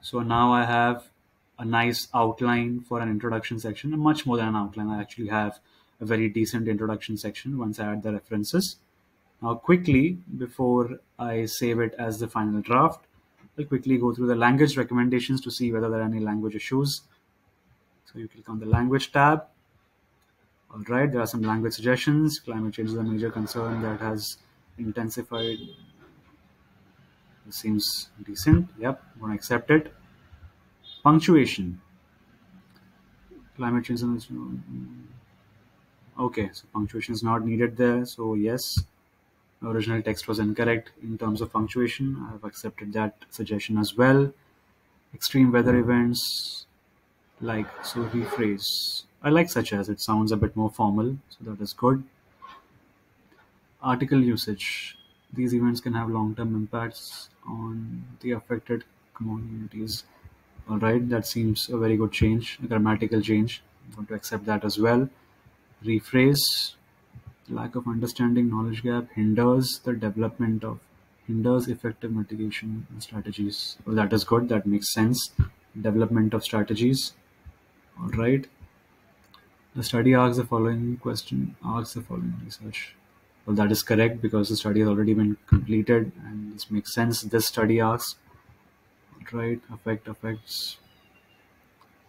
So now I have a nice outline for an introduction section, and much more than an outline. I actually have a very decent introduction section once I add the references. Now quickly, before I save it as the final draft, I'll quickly go through the language recommendations to see whether there are any language issues. So you click on the language tab. All right, there are some language suggestions. Climate change is a major concern that has intensified. This seems decent. Yep, I'm going to accept it. Punctuation. Climate change. Okay, so punctuation is not needed there. So yes, the original text was incorrect in terms of punctuation. I have accepted that suggestion as well. Extreme weather events, like, so rephrase. I like such as, it sounds a bit more formal, so that is good. Article usage. These events can have long-term impacts on the affected communities. All right, that seems a very good change, a grammatical change. I'm going to accept that as well. Rephrase. Lack of understanding, knowledge gap hinders the development of, hinders effective mitigation strategies. Well, that is good, that makes sense. Development of strategies. All right. The study asks the following question, asks the following research. Well, that is correct because the study has already been completed and this makes sense. This study asks, right, affects,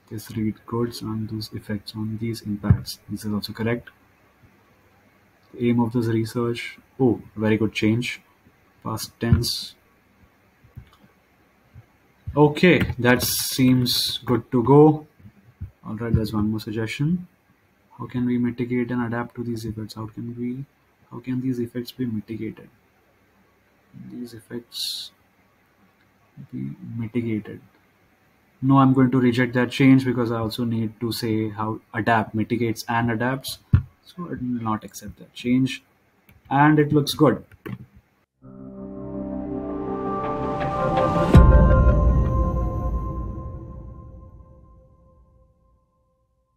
this read goods on those effects, on these impacts. This is also correct. The aim of this research, oh, very good change. Past tense. Okay, that seems good to go. All right, there's one more suggestion. How can we mitigate and adapt to these effects? How can these effects be mitigated? These effects be mitigated. No, I'm going to reject that change because I also need to say how adapt, mitigates and adapts. So I will not accept that change. And it looks good.